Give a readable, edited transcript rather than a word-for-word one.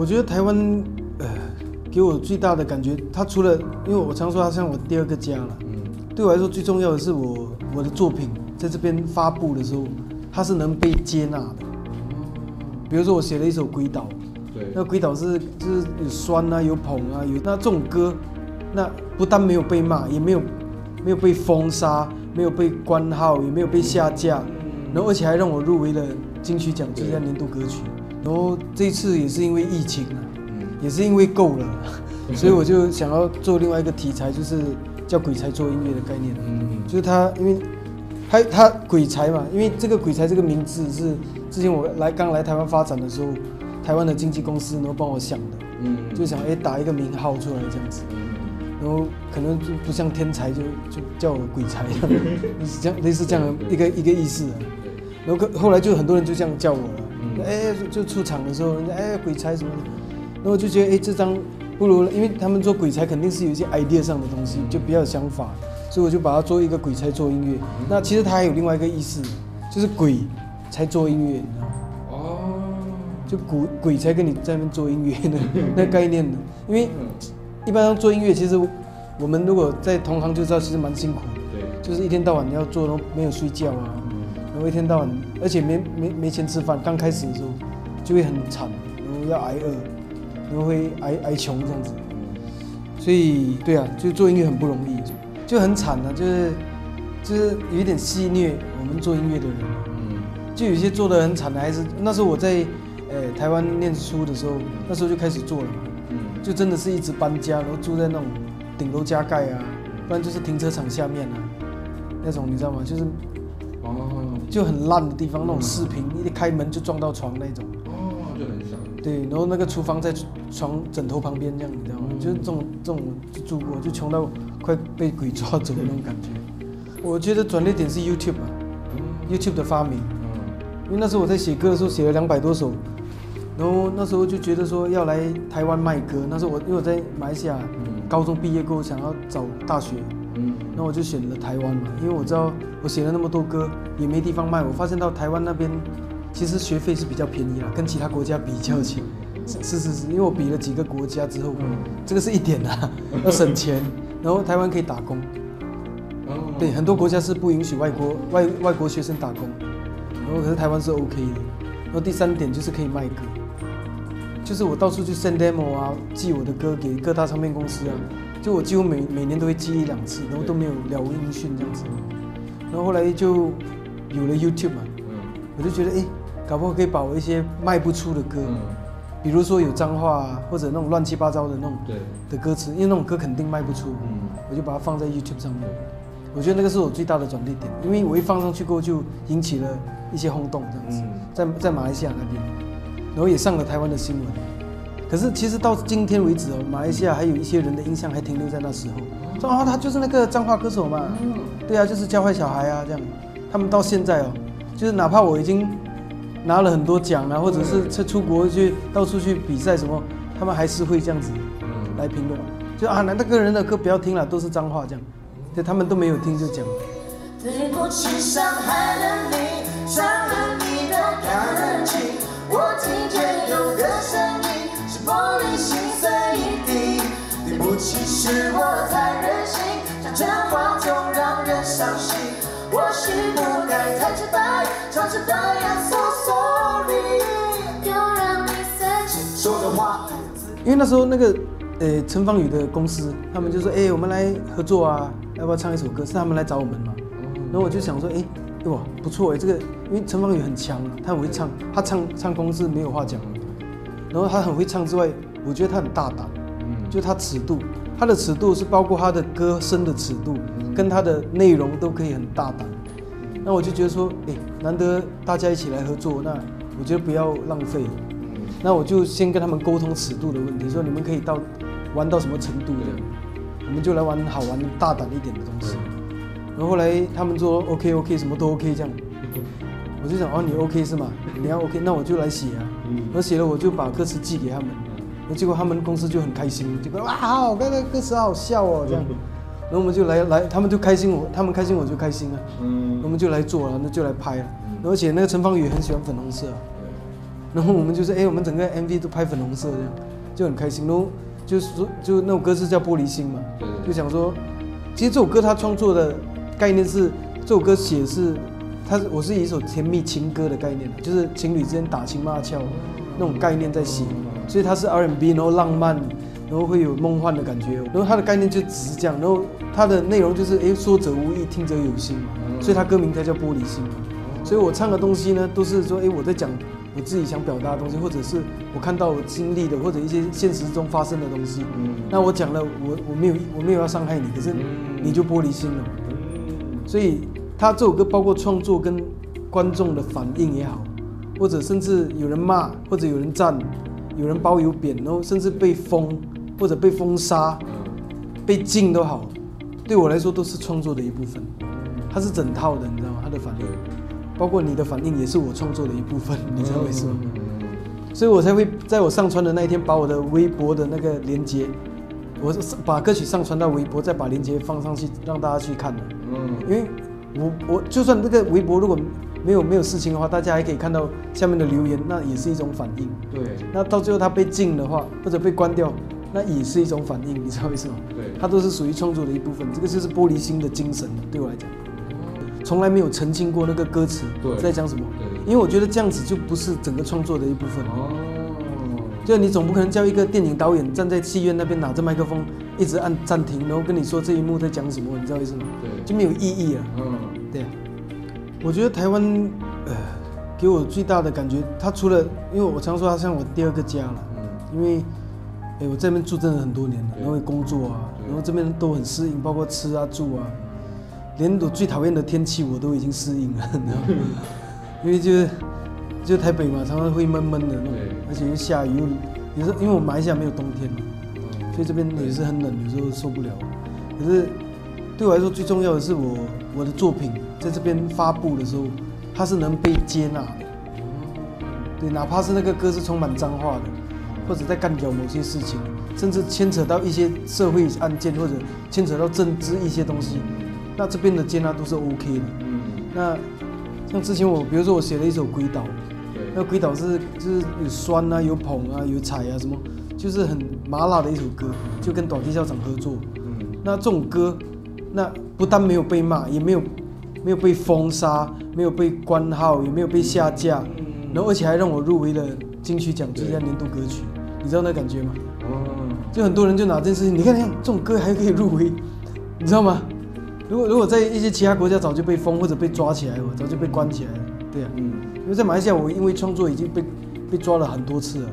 我觉得台湾，给我最大的感觉，它除了因为我常说它像我第二个家了，对我来说最重要的是我的作品在这边发布的时候，它是能被接纳的。比如说我写了一首《鬼岛》，那《鬼岛》就是有酸啊，有捧啊，有那这种歌，那不但没有被骂，也没有被封杀，没有被关号，也没有被下架，然后而且还让我入围了金曲奖最佳年度歌曲。然后这次也是因为疫情啊，也是因为够了，所以我就想要做另外一个题材，就是叫鬼才做音乐的概念。就是他，因为他鬼才嘛，因为这个鬼才这个名字是之前我刚来台湾发展的时候，台湾的经纪公司然后帮我想的，就想打一个名号出来这样子，然后可能就不像天才就叫我鬼才这样，类似这样的一个意思啊。然后后来就很多人就这样叫我了。就出场的时候，人家鬼才什么的，然后我就觉得这张不如，因为他们做鬼才肯定是有一些 idea 上的东西，就比较有想法，所以我就把它做一个鬼才做音乐。那其实它还有另外一个意思，就是鬼才做音乐，你知道吗？就鬼才跟你在那边做音乐的那概念的。因为一般上做音乐，其实我们如果在同行就知道，其实蛮辛苦的。就是一天到晚你要做，然后没有睡觉啊，然后一天到晚。而且没钱吃饭，刚开始的时候就会很惨，然后要挨饿，然后会挨穷这样子。所以对啊，就做音乐很不容易，就很惨啊，就是有一点戏虐我们做音乐的人。就有些做得很惨的，还是那时候我在台湾念书的时候，那时候就开始做了嘛。就真的是一直搬家，然后住在那种顶楼加盖啊，不然就是停车场下面啊那种，你知道吗？就是。就很烂的地方，那种视频一开门就撞到床那种，就很小。对，然后那个厨房在床枕头旁边这样，你知道吗？就是这种就住过，就穷到快被鬼抓走的那种感觉。我觉得转捩点是 YouTube 啊 ，YouTube 的发明。因为那时候我在写歌的时候写了200多首，然后那时候就觉得说要来台湾卖歌。那时候因为我在马来西亚高中毕业过后，想要找大学。那我就选了台湾嘛，因为我知道我写了那么多歌也没地方卖，我发现到台湾那边其实学费是比较便宜啦，跟其他国家比较起，是，因为我比了几个国家之后，这个是一点啦，要省钱，然后台湾可以打工，对，很多国家是不允许外国学生打工，然后可是台湾是 OK 的，然后第3点就是可以卖歌，就是我到处去 send demo 啊，寄我的歌给各大唱片公司啊。就我几乎每年都会寄1-2次，然后都没有了无音讯这样子。然后后来就有了 YouTube 嘛，我就觉得搞不好可以把我一些卖不出的歌，比如说有脏话啊，或者那种乱七八糟的那种的歌词，因为那种歌肯定卖不出，我就把它放在 YouTube 上面。我觉得那个是我最大的转捩点，因为我一放上去过后就引起了一些轰动这样子，在马来西亚那边，然后也上了台湾的新闻。可是其实到今天为止，马来西亚还有一些人的印象还停留在那时候，说他就是那个彰化歌手嘛，对啊，就是教坏小孩啊这样。他们到现在就是哪怕我已经拿了很多奖啊，或者是出国去到处去比赛什么，他们还是会这样子来评论，就那个人的歌不要听了，都是彰化这样，对，他们都没有听就讲。对不起，伤害了你，伤了你的感情，我听见有个声音。玻璃心碎一地，对不起，是我太任性，讲真话总让人伤心。我是不该太直白，超直白 ，I'm so sorry， 又让你生气。说的话，因为那时候那个陈芳宇的公司，他们就说我们来合作啊，要不要唱一首歌？是他们来找我们嘛。然后我就想说哇不错这个，因为陈芳宇很强啊，他很会唱，他唱功是没有话讲。然后他很会唱之外，我觉得他很大胆，就他尺度，他的尺度是包括他的歌声的尺度，跟他的内容都可以很大胆。那我就觉得说，难得大家一起来合作，那我觉得不要浪费。那我就先跟他们沟通尺度的问题，说你们可以玩到什么程度这样，我们就来玩好玩大胆一点的东西。然后后来他们说 OK 什么都 OK 这样，我就想你 OK 是吗？你要 OK， 那我就来写啊。我写了，我就把歌词寄给他们，结果他们公司就很开心，就说哇好，那个歌词好笑这样，然后我们就来，他们就开心，他们开心我就开心啊，我们就来做了，那就来拍了，而且那个陈芳宇很喜欢粉红色，然后我们就是我们整个 MV 都拍粉红色这样，就很开心。然后就那首歌是叫《玻璃心》嘛，就想说，其实这首歌他创作的概念是，这首歌写是，我是以一首甜蜜情歌的概念，就是情侣之间打情骂俏那种概念在写，所以它是 R&B， 然后浪漫，然后会有梦幻的感觉。然后它的概念就只是这样，然后它的内容就是说者无意，听者有心，所以它歌名才叫《玻璃心》。所以我唱的东西呢，都是说我在讲我自己想表达的东西，或者是我看到我经历的，或者一些现实中发生的东西。那我讲了，我没有要伤害你，可是你就玻璃心了。所以他这首歌包括创作跟观众的反应也好，或者甚至有人骂，或者有人赞，有人褒有贬，然后甚至被封或者被封杀、被禁都好，对我来说都是创作的一部分。它是整套的，你知道吗？它的反应。包括你的反应也是我创作的一部分，你知道为什么？所以我才会在我上传的那一天，把我的微博的那个连接，我把歌曲上传到微博，再把连接放上去，让大家去看的。因为我就算这个微博如果没有事情的话，大家还可以看到下面的留言，那也是一种反应。对。那到最后他被禁的话，或者被关掉，那也是一种反应，你知道为什么？对。它都是属于创作的一部分，这个就是玻璃心的精神，对我来讲。从来没有澄清过那个歌词在讲什么，因为我觉得这样子就不是整个创作的一部分。就你总不可能叫一个电影导演站在戏院那边拿着麦克风一直按暂停，然后跟你说这一幕在讲什么，你知道意思吗？就没有意义啊。对啊，我觉得台湾给我最大的感觉，它除了因为我常说它像我第二个家了，因为我在那边住真的很多年了，然后工作啊，然后这边都很适应，包括吃啊住啊。连我最讨厌的天气我都已经适应了，你知道吗？因为就台北嘛，常常会闷闷的那种，而且又下雨，也是因为我马来西亚没有冬天嘛，所以这边也是很冷，有时候受不了。可是对我来说最重要的是我的作品在这边发布的时候，它是能被接纳的，对，哪怕是那个歌是充满脏话的，或者在干掉某些事情，甚至牵扯到一些社会案件或者牵扯到政治一些东西。那这边的接纳都是 OK 的。那像之前比如说我写了一首《鬼岛》，那《鬼岛》就是有酸啊、有捧啊、有踩啊什么，就是很麻辣的一首歌，就跟短笛校长合作。那这种歌，那不但没有被骂，也没有被封杀，没有被关号，也没有被下架，然后而且还让我入围了金曲奖最佳年度歌曲，你知道那感觉吗？就很多人就拿这件事情，你看这种歌还可以入围，你知道吗？如果在一些其他国家早就被封或者被抓起来了，早就被关起来了，对啊，因为在马来西亚我因为创作已经被抓了很多次了，